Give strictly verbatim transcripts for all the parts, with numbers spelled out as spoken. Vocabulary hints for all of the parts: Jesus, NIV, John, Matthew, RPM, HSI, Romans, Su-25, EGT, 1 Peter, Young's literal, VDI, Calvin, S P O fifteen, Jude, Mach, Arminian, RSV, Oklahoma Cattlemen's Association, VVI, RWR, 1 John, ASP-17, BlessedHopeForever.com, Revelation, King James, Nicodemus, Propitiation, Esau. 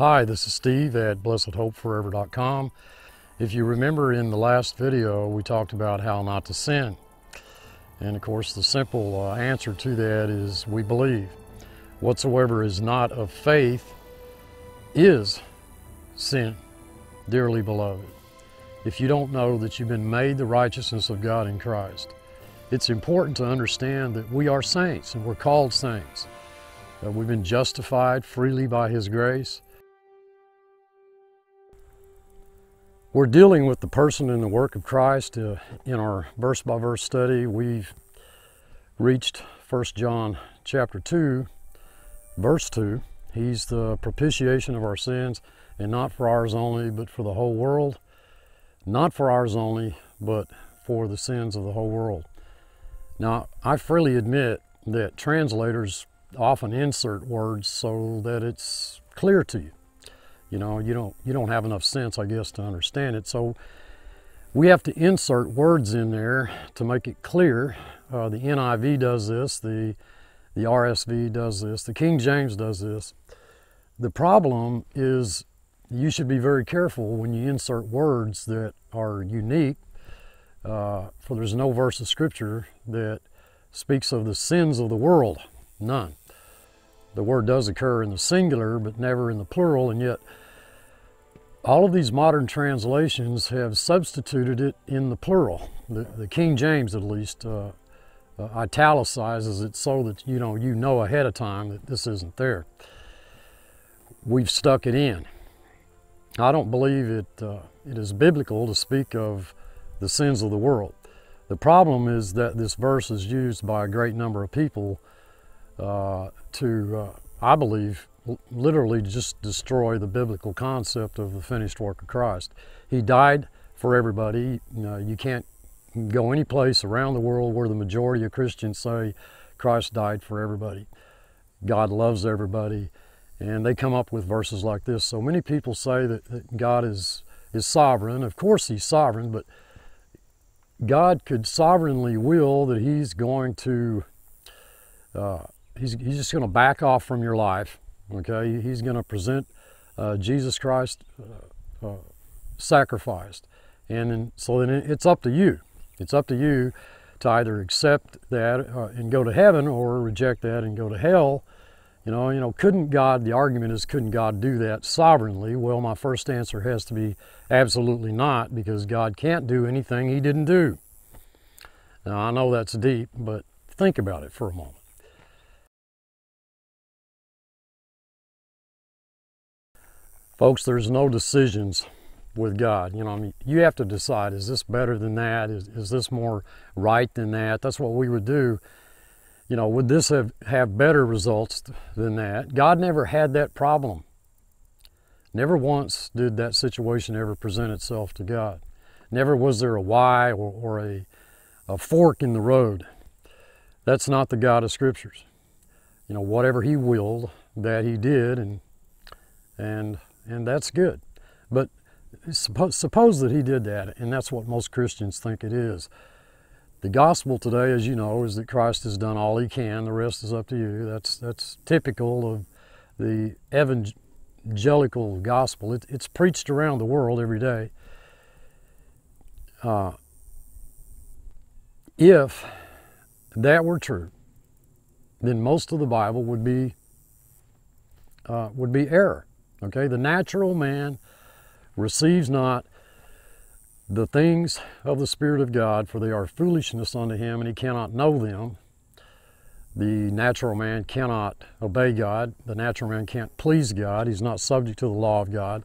Hi, this is Steve at Blessed Hope Forever dot com. If you remember in the last video, we talked about how not to sin. And of course, the simple uh, answer to that is we believe. Whatsoever is not of faith is sin, dearly beloved. If you don't know that you've been made the righteousness of God in Christ, it's important to understand that we are saints and we're called saints. That we've been justified freely by His grace. We're dealing with the person and the work of Christ. Uh, in our verse-by-verse study, we've reached First John chapter two, verse two. He's the propitiation of our sins, and not for ours only, but for the whole world. Not for ours only, but for the sins of the whole world. Now, I freely admit that translators often insert words so that it's clear to you. You know, you don't, you don't have enough sense, I guess, to understand it. So we have to insert words in there to make it clear. Uh, the N I V does this, the, the R S V does this, the King James does this. The problem is you should be very careful when you insert words that are unique, uh, for there's no verse of Scripture that speaks of the sins of the world, none. The word does occur in the singular, but never in the plural, and yet all of these modern translations have substituted it in the plural. The, the King James, at least, uh, uh, italicizes it so that you know you know ahead of time that this isn't there. We've stuck it in. I don't believe it, uh, it is biblical to speak of the sins of the world. The problem is that this verse is used by a great number of people Uh, to, uh, I believe, literally just destroy the biblical concept of the finished work of Christ. He died for everybody. You know, you can't go any place around the world where the majority of Christians say Christ died for everybody. God loves everybody. And they come up with verses like this. So many people say that, that God is, is sovereign. Of course He's sovereign, but God could sovereignly will that He's going to uh, He's, he's just going to back off from your life, okay? He's going to present uh, Jesus Christ uh, uh, sacrificed. And then, so then it's up to you. It's up to you to either accept that uh, and go to heaven or reject that and go to hell. You know, you know, couldn't God, the argument is, couldn't God do that sovereignly? Well, my first answer has to be absolutely not, because God can't do anything He didn't do. Now, I know that's deep, but think about it for a moment. Folks, there's no decisions with God. You know, I mean, you have to decide, is this better than that? Is, is this more right than that? That's what we would do. You know, would this have, have better results than that? God never had that problem. Never once did that situation ever present itself to God. Never was there a why or, or a, a fork in the road. That's not the God of Scriptures. You know, whatever He willed, that He did, and, and And that's good. But suppose, suppose that He did that, and that's what most Christians think it is. The gospel today, as you know, is that Christ has done all He can. The rest is up to you. That's, that's typical of the evangelical gospel. It, it's preached around the world every day. Uh, if that were true, then most of the Bible would be, uh, would be error. Okay, the natural man receives not the things of the Spirit of God, for they are foolishness unto him, and he cannot know them. The natural man cannot obey God. The natural man can't please God. He's not subject to the law of God.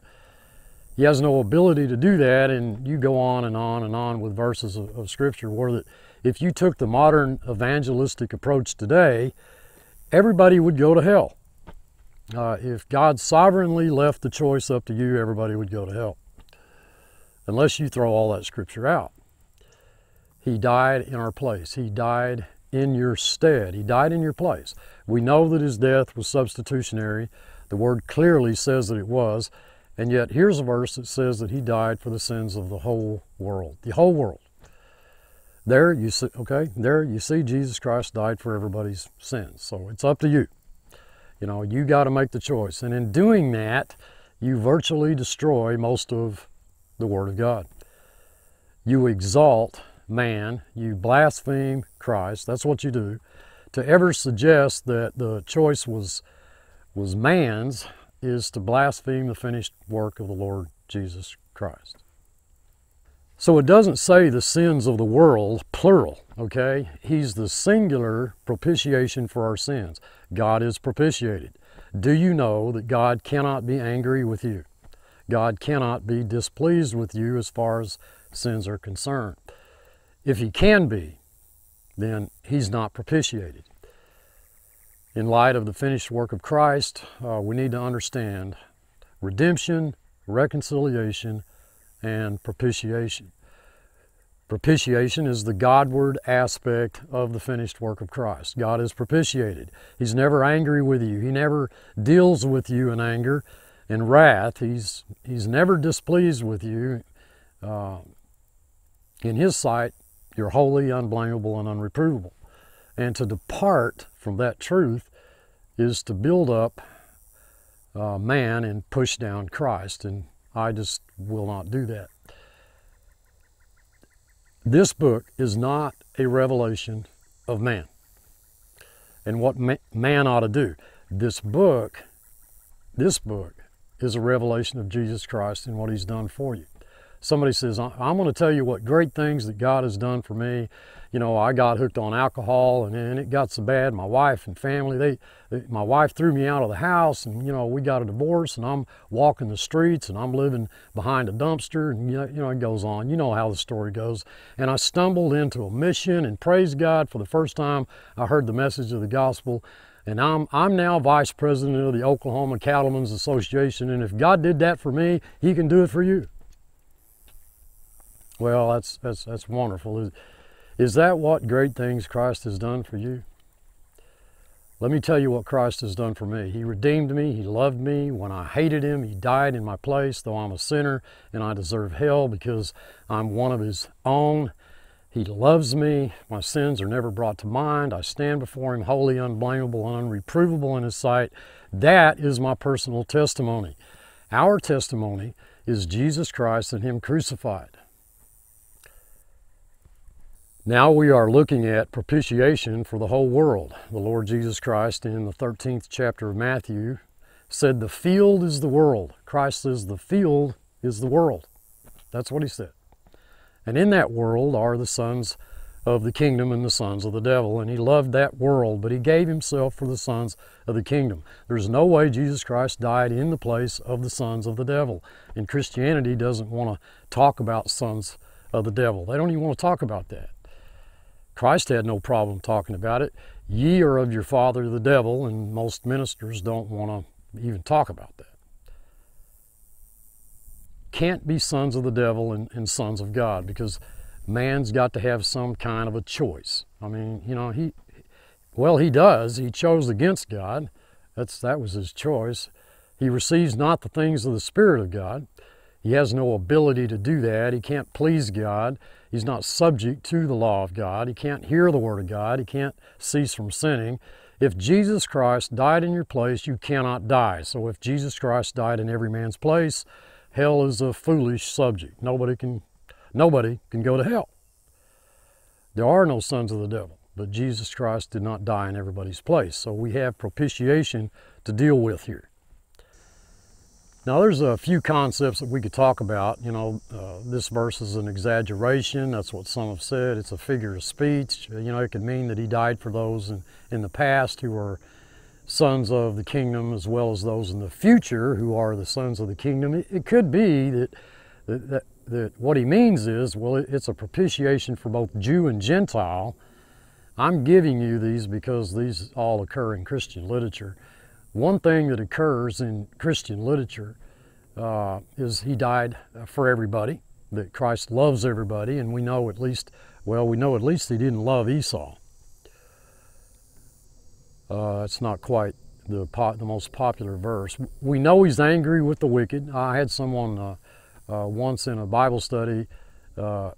He has no ability to do that, and you go on and on and on with verses of, of Scripture where that if you took the modern evangelistic approach today, everybody would go to hell. Uh, if God sovereignly left the choice up to you, everybody would go to hell, unless you throw all that Scripture out. He died in our place. He died in your stead. He died in your place. We know that His death was substitutionary. The Word clearly says that it was, and yet here's a verse that says that He died for the sins of the whole world, the whole world. There you see, okay, there you see Jesus Christ died for everybody's sins, so it's up to you. You know, you got to make the choice. And in doing that, you virtually destroy most of the Word of God. You exalt man, you blaspheme Christ, that's what you do. To ever suggest that the choice was, was man's is to blaspheme the finished work of the Lord Jesus Christ. So it doesn't say the sins of the world, plural, okay? He's the singular propitiation for our sins. God is propitiated. Do you know that God cannot be angry with you? God cannot be displeased with you as far as sins are concerned. If he can be, then he's not propitiated. In light of the finished work of Christ, uh, we need to understand redemption, reconciliation, and propitiation. Propitiation is the Godward aspect of the finished work of Christ. God is propitiated. He's never angry with you. He never deals with you in anger and wrath. He's, he's never displeased with you. Uh, in His sight, you're holy, unblameable, and unreprovable. And to depart from that truth is to build up uh, man and push down Christ. And I just will not do that. This book is not a revelation of man and what ma man ought to do. This book, this book is a revelation of Jesus Christ and what He's done for you. Somebody says, I'm going to tell you what great things that God has done for me. You know, I got hooked on alcohol, and then it got so bad, my wife and family, they, they, my wife threw me out of the house, and, you know, we got a divorce, and I'm walking the streets, and I'm living behind a dumpster, and, you know, you know, it goes on. You know how the story goes. And I stumbled into a mission, and praise God, for the first time I heard the message of the gospel. And I'm, I'm now vice president of the Oklahoma Cattlemen's Association, and if God did that for me, He can do it for you. Well, that's, that's, that's wonderful. Is, is that what great things Christ has done for you? Let me tell you what Christ has done for me. He redeemed me. He loved me. When I hated Him, He died in my place, though I'm a sinner and I deserve hell because I'm one of His own. He loves me. My sins are never brought to mind. I stand before Him holy, unblameable, and unreprovable in His sight. That is my personal testimony. Our testimony is Jesus Christ and Him crucified. Now we are looking at propitiation for the whole world. The Lord Jesus Christ in the thirteenth chapter of Matthew said, the field is the world. Christ says the field is the world. That's what He said. And in that world are the sons of the kingdom and the sons of the devil. And He loved that world, but He gave Himself for the sons of the kingdom. There's no way Jesus Christ died in the place of the sons of the devil. And Christianity doesn't want to talk about sons of the devil. They don't even want to talk about that. Christ had no problem talking about it. Ye are of your father the devil, and most ministers don't want to even talk about that. Can't be sons of the devil and, and sons of God, because man's got to have some kind of a choice. I mean, you know, he, well, he does. He chose against God. That's, that was his choice. He receives not the things of the Spirit of God. He has no ability to do that. He can't please God. He's not subject to the law of God. He can't hear the Word of God. He can't cease from sinning. If Jesus Christ died in your place, you cannot die. So if Jesus Christ died in every man's place, hell is a foolish subject. Nobody can, nobody can go to hell. There are no sons of the devil, but Jesus Christ did not die in everybody's place. So we have propitiation to deal with here. Now, there's a few concepts that we could talk about. You know, uh, this verse is an exaggeration. That's what some have said. It's a figure of speech. You know, it could mean that He died for those in, in the past who are sons of the kingdom, as well as those in the future who are the sons of the kingdom. It, it could be that, that, that, that what He means is, well, it, it's a propitiation for both Jew and Gentile. I'm giving you these because these all occur in Christian literature. One thing that occurs in Christian literature uh, is He died for everybody, that Christ loves everybody, and we know at least, well, we know at least He didn't love Esau. Uh, it's not quite the, po the most popular verse. We know He's angry with the wicked. I had someone uh, uh, once in a Bible study uh,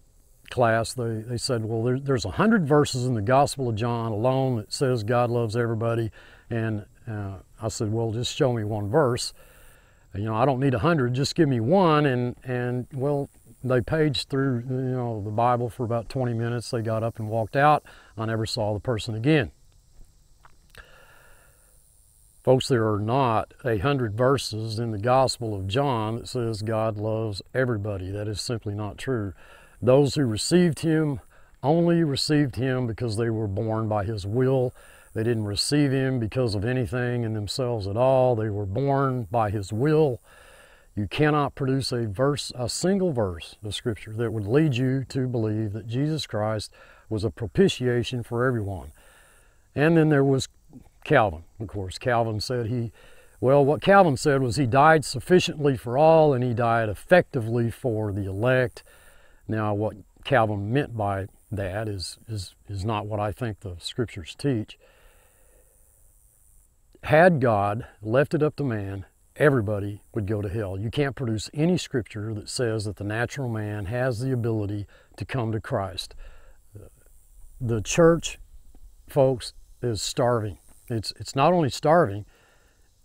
class, they, they said, well, there, there's a hundred verses in the Gospel of John alone that says God loves everybody, and Uh, I said, well, just show me one verse. you know, I don't need a hundred, just give me one. And, and well, they paged through, you know, the Bible for about twenty minutes. They got up and walked out. I never saw the person again. Folks, there are not a hundred verses in the Gospel of John that says God loves everybody. That is simply not true. Those who received him only received him because they were born by his will. They didn't receive him because of anything in themselves at all. They were born by his will. You cannot produce a verse, a single verse of Scripture that would lead you to believe that Jesus Christ was a propitiation for everyone. And then there was Calvin, of course. Calvin said he, well, what Calvin said was he died sufficiently for all and he died effectively for the elect. Now, what Calvin meant by that is, is, is not what I think the Scriptures teach. Had God left it up to man, everybody would go to hell. You can't produce any scripture that says that the natural man has the ability to come to Christ. The church, folks, is starving. It's, it's not only starving,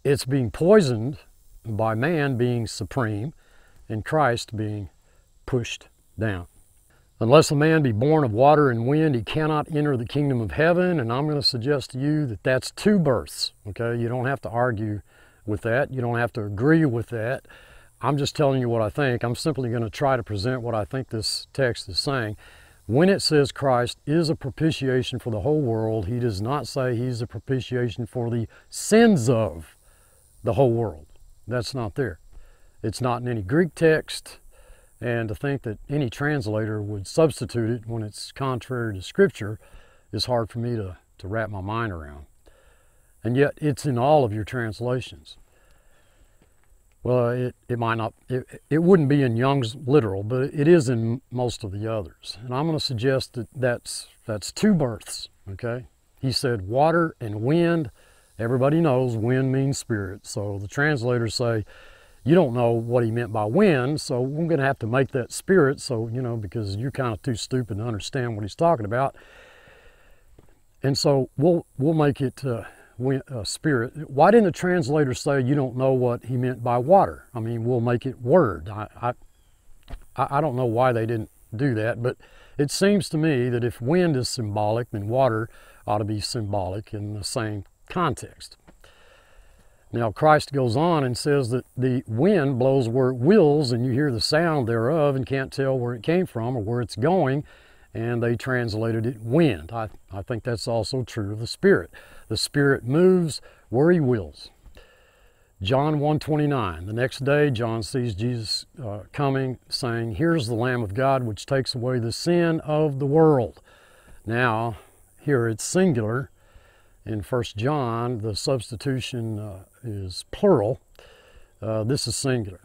it's being poisoned by man being supreme and Christ being pushed down. Unless a man be born of water and wind, he cannot enter the kingdom of heaven. And I'm going to suggest to you that that's two births, okay? You don't have to argue with that. You don't have to agree with that. I'm just telling you what I think. I'm simply going to try to present what I think this text is saying. When it says Christ is a propitiation for the whole world, he does not say he's a propitiation for the sins of the whole world. That's not there. It's not in any Greek text, and to think that any translator would substitute it when it's contrary to Scripture is hard for me to, to wrap my mind around. And yet it's in all of your translations. Well, it, it might not, it, it wouldn't be in Young's literal, but it is in most of the others. And I'm going to suggest that that's, that's two births, okay? He said water and wind. Everybody knows wind means spirit. So the translators say, you don't know what he meant by wind, so we're going to have to make that spirit. So, you know, because you're kind of too stupid to understand what he's talking about. And so we'll, we'll make it... Uh, Uh, spirit. Why didn't the translator say you don't know what he meant by water? I mean, we'll make it word. I, I, I don't know why they didn't do that, but it seems to me that if wind is symbolic, then water ought to be symbolic in the same context. Now, Christ goes on and says that the wind blows where it wills, and you hear the sound thereof and can't tell where it came from or where it's going, and they translated it wind. I, I think that's also true of the Spirit. The Spirit moves where he wills. John one twenty-nine, the next day John sees Jesus uh, coming, saying, here's the Lamb of God which takes away the sin of the world. Now, here it's singular. In First John, the substitution uh, is plural. Uh, this is singular.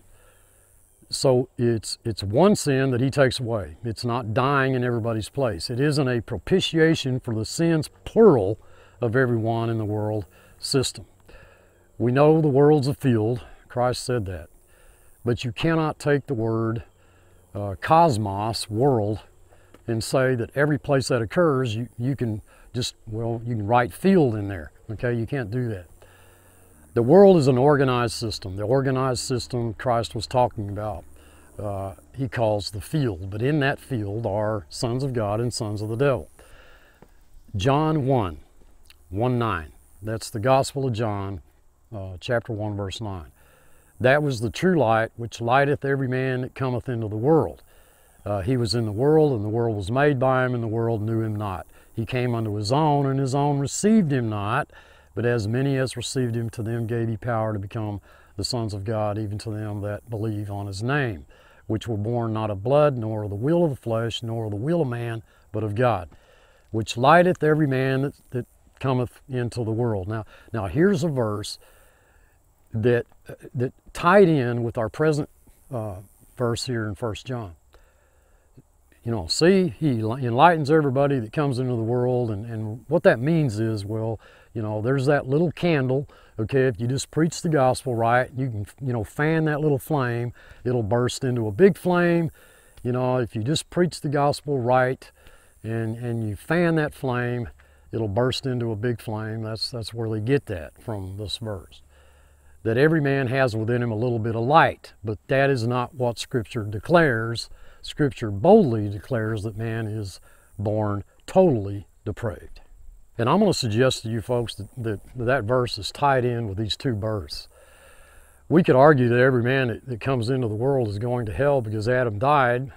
So it's, it's one sin that he takes away. It's not dying in everybody's place. It isn't a propitiation for the sins, plural, of everyone in the world system. We know the world's a field. Christ said that. But you cannot take the word uh, cosmos, world, and say that every place that occurs, you, you can just, well, you can write field in there. Okay, you can't do that. The world is an organized system. The organized system Christ was talking about, uh, he calls the field, but in that field are sons of God and sons of the devil. John one, one nine, that's the Gospel of John, uh, chapter one, verse nine. That was the true light which lighteth every man that cometh into the world. Uh, he was in the world, and the world was made by him, and the world knew him not. He came unto his own, and his own received him not. But as many as received him, to them gave he power to become the sons of God, even to them that believe on his name, which were born not of blood, nor of the will of the flesh, nor of the will of man, but of God, which lighteth every man that, that cometh into the world. Now, now here's a verse that, that tied in with our present uh, verse here in First John. You know, see, he enlightens everybody that comes into the world, and, and what that means is, well, you know, there's that little candle, okay, if you just preach the gospel right, you can, you know, fan that little flame, it'll burst into a big flame. You know, if you just preach the gospel right and, and you fan that flame, it'll burst into a big flame. That's, that's where they get that from this verse. that every man has within him a little bit of light, but that is not what Scripture declares. Scripture boldly declares that man is born totally depraved. And I'm going to suggest to you folks that, that that verse is tied in with these two births. We could argue that every man that, that comes into the world is going to hell because Adam died,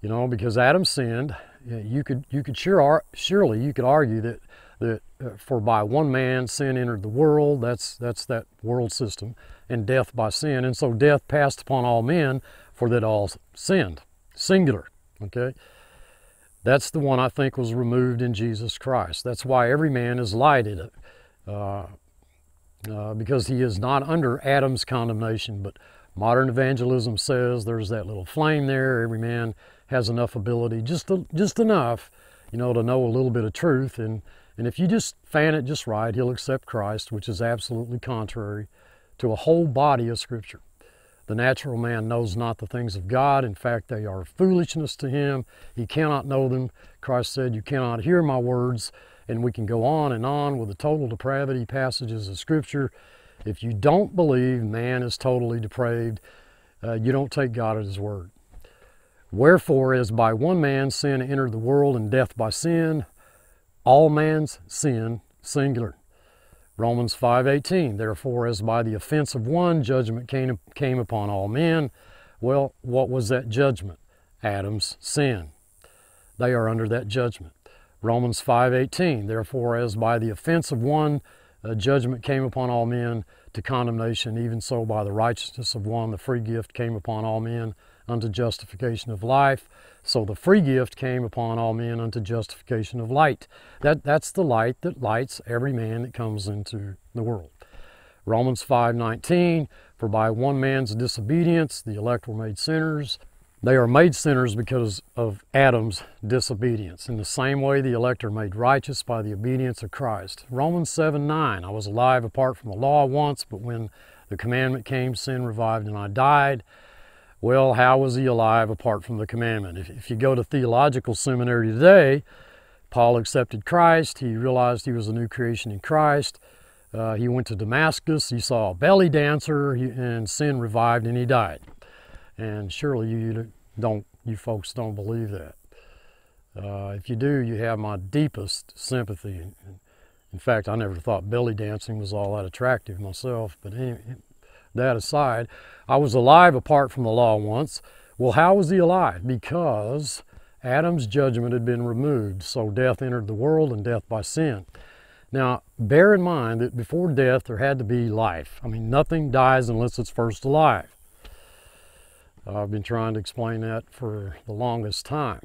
you know, because Adam sinned. You could, you could sure, surely you could argue that, that uh, for by one man sin entered the world, that's, that's that world system, and death by sin. And so death passed upon all men, for that all sinned, singular, okay? That's the one I think was removed in Jesus Christ. That's why every man is lighted, uh, uh, because he is not under Adam's condemnation. But modern evangelism says there's that little flame there. Every man has enough ability, just to, just enough, you know, to know a little bit of truth. And, and if you just fan it just right, he'll accept Christ, which is absolutely contrary to a whole body of Scripture. The natural man knows not the things of God. In fact, they are foolishness to him. He cannot know them. Christ said, you cannot hear my words. And we can go on and on with the total depravity passages of Scripture. If you don't believe man is totally depraved, uh, you don't take God at his word. Wherefore, as by one man sin entered the world, and death by sin, all man's sin, singular. Romans five eighteen, therefore, as by the offense of one, judgment came, came upon all men. Well, what was that judgment? Adam's sin. They are under that judgment. Romans five eighteen, therefore, as by the offense of one, uh, judgment came upon all men to condemnation, even so by the righteousness of one, the free gift came upon all men unto justification of life. So the free gift came upon all men unto justification of light. That, that's the light that lights every man that comes into the world. Romans five nineteen, for by one man's disobedience the elect were made sinners. They are made sinners because of Adam's disobedience. In the same way the elect are made righteous by the obedience of Christ. Romans seven nine, I was alive apart from the law once, but when the commandment came, sin revived and I died. Well, how was he alive apart from the commandment? If, if you go to theological seminary today, Paul accepted Christ. He realized he was a new creation in Christ. Uh, he went to Damascus. He saw a belly dancer, he, and sin revived, and he died. And surely you, you don't, you folks don't believe that. Uh, if you do, you have my deepest sympathy. In fact, I never thought belly dancing was all that attractive myself, but anyway. That aside, I was alive apart from the law once. Well, how was he alive? Because Adam's judgment had been removed, so death entered the world, and death by sin. Now, bear in mind that before death there had to be life. I mean, nothing dies unless it's first alive. I've been trying to explain that for the longest time.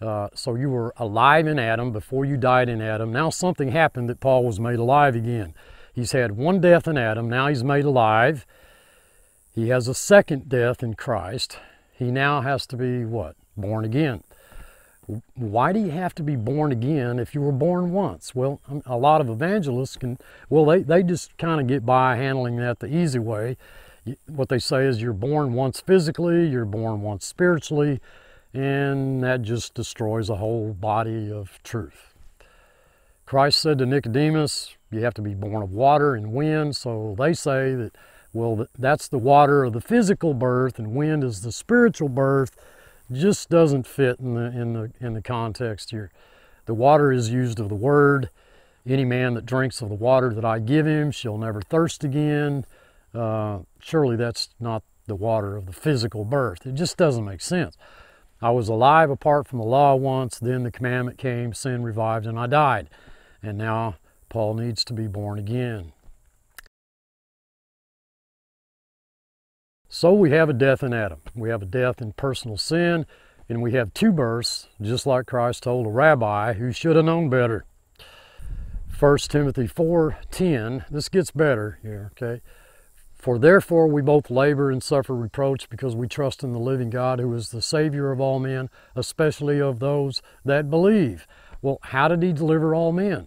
Uh, so you were alive in Adam before you died in Adam. Now something happened that Paul was made alive again. He's had one death in Adam, now he's made alive. He has a second death in Christ. He now has to be what? Born again. Why do you have to be born again if you were born once? Well, a lot of evangelists can, well, they, they just kind of get by handling that the easy way. What they say is you're born once physically, you're born once spiritually, and that just destroys a whole body of truth. Christ said to Nicodemus, you have to be born of water and wind. So they say that, well, that's the water of the physical birth and wind is the spiritual birth. Just doesn't fit in the, in the, in the context here. The water is used of the word. Any man that drinks of the water that I give him shall never thirst again. Uh, surely that's not the water of the physical birth. It just doesn't make sense. I was alive apart from the law once, then the commandment came, sin revived, and I died. And now Paul needs to be born again. So we have a death in Adam. We have a death in personal sin, and we have two births, just like Christ told a rabbi who should have known better. First Timothy four ten, this gets better here, okay? For therefore we both labor and suffer reproach, because we trust in the living God, who is the Savior of all men, especially of those that believe. Well, how did he deliver all men?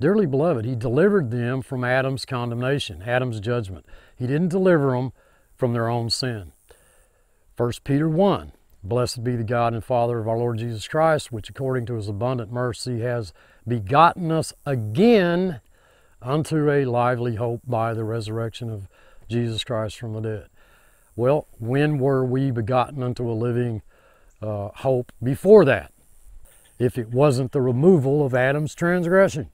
Dearly beloved, he delivered them from Adam's condemnation, Adam's judgment. He didn't deliver them from their own sin. First Peter one, blessed be the God and Father of our Lord Jesus Christ, which according to his abundant mercy has begotten us again unto a lively hope by the resurrection of Jesus Christ from the dead. Well, when were we begotten unto a living uh, hope before that, if it wasn't the removal of Adam's transgression?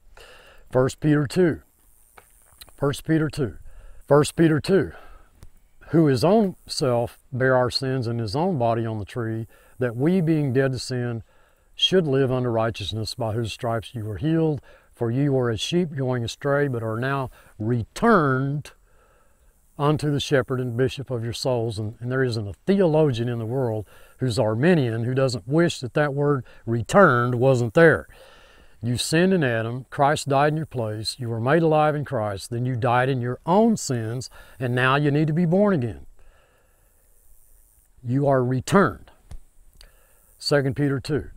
First Peter two. First Peter two. First Peter two. Who his own self bare our sins in his own body on the tree, that we, being dead to sin, should live unto righteousness, by whose stripes you were healed. For you were as sheep going astray, but are now returned unto the shepherd and bishop of your souls. And, and there isn't a theologian in the world who's Arminian who doesn't wish that that word returned wasn't there. You sinned in Adam, Christ died in your place, you were made alive in Christ, then you died in your own sins, and now you need to be born again. You are returned. Second Peter two.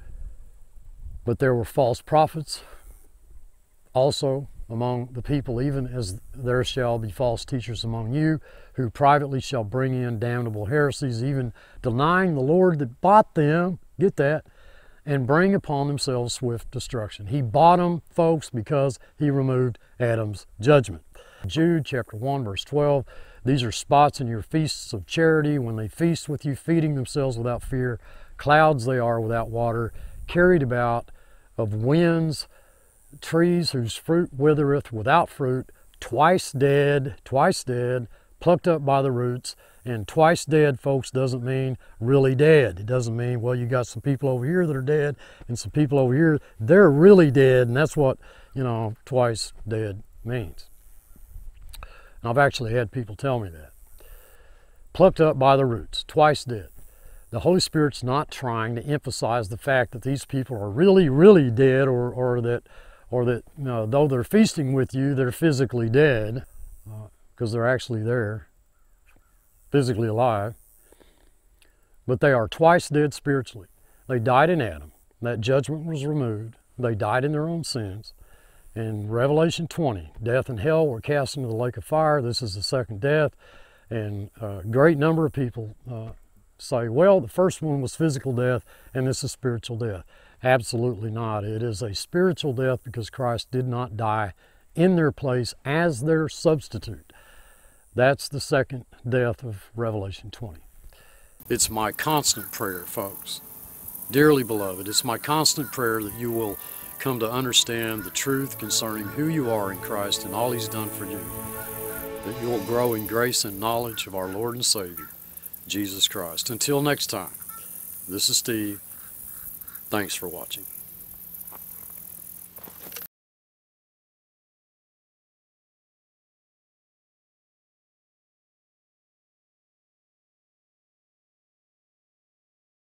But there were false prophets also among the people, even as there shall be false teachers among you, who privately shall bring in damnable heresies, even denying the Lord that bought them, get that, and bring upon themselves swift destruction. He bought them, folks, because he removed Adam's judgment. Jude chapter one, verse twelve, these are spots in your feasts of charity, when they feast with you, feeding themselves without fear, clouds they are without water, carried about of winds, trees whose fruit withereth without fruit, twice dead, twice dead, plucked up by the roots. And twice dead, folks, doesn't mean really dead. It doesn't mean, well, you got some people over here that are dead and some people over here, they're really dead. And that's what, you know, twice dead means. And I've actually had people tell me that. Plucked up by the roots, twice dead. The Holy Spirit's not trying to emphasize the fact that these people are really, really dead, or, or that, or that you know, though they're feasting with you, they're physically dead, because uh, they're actually there, physically alive, but they are twice dead spiritually. They died in Adam. That judgment was removed. They died in their own sins. In Revelation twenty, death and hell were cast into the lake of fire. This is the second death, and a great number of people uh, say, well, the first one was physical death, and this is spiritual death. Absolutely not. It is a spiritual death because Christ did not die in their place as their substitute. That's the second death of Revelation twenty. It's my constant prayer, folks, dearly beloved, it's my constant prayer that you will come to understand the truth concerning who you are in Christ and all He's done for you, that you will grow in grace and knowledge of our Lord and Savior, Jesus Christ. Until next time, this is Steve. Thanks for watching.